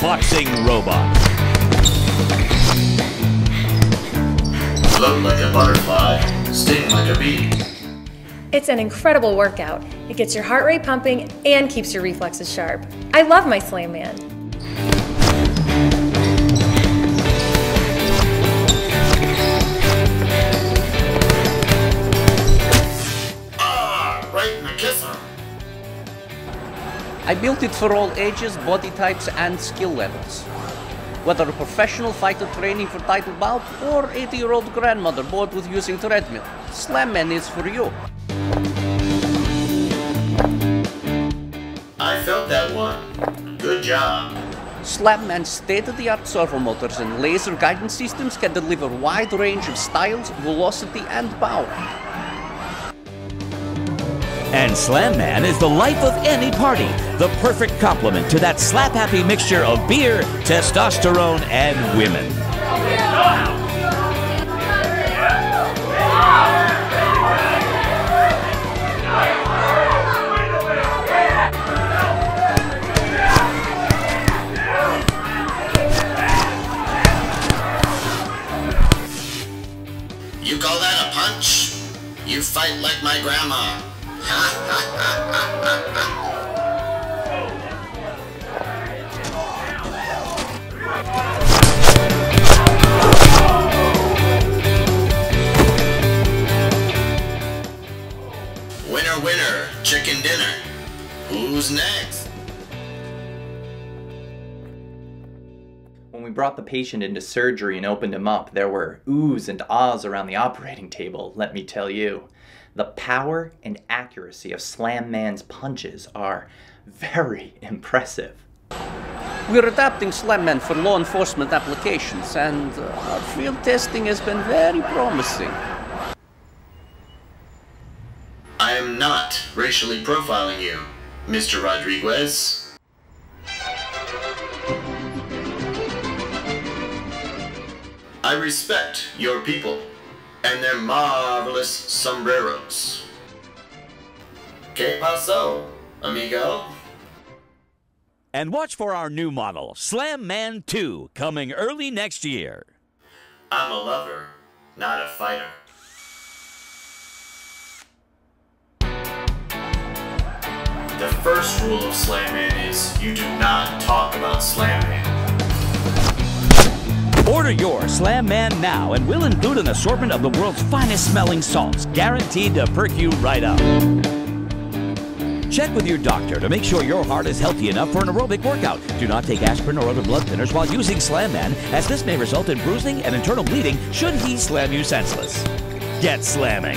boxing robot. Float like a butterfly, sting like a bee. It's an incredible workout. It gets your heart rate pumping and keeps your reflexes sharp. I love my Slam Man. I built it for all ages, body types, and skill levels. Whether a professional fighter training for title bout or 80-year-old grandmother bored with using treadmill, Slam Man is for you. I felt that one. Good job. Slam Man's state-of-the-art servo motors and laser guidance systems can deliver wide range of styles, velocity, and power. And Slam Man is the life of any party, the perfect complement to that slap-happy mixture of beer, testosterone, and women. You call that a punch? You fight like my grandma. Winner, winner, chicken dinner. Who's next? When we brought the patient into surgery and opened him up, there were oohs and ahs around the operating table, let me tell you. The power and accuracy of Slam Man's punches are very impressive. We're adapting Slam Man for law enforcement applications, and our field testing has been very promising. I am not racially profiling you, Mr. Rodriguez. I respect your people and their marvelous sombreros. ¿Qué pasó, amigo? And watch for our new model, Slam Man 2, coming early next year. I'm a lover, not a fighter. The first rule of Slam Man is you do not talk about Slam Man. Order your Slam Man now, and we'll include an assortment of the world's finest smelling salts, guaranteed to perk you right up. Check with your doctor to make sure your heart is healthy enough for an aerobic workout. Do not take aspirin or other blood thinners while using Slam Man, as this may result in bruising and internal bleeding should he slam you senseless. Get slamming.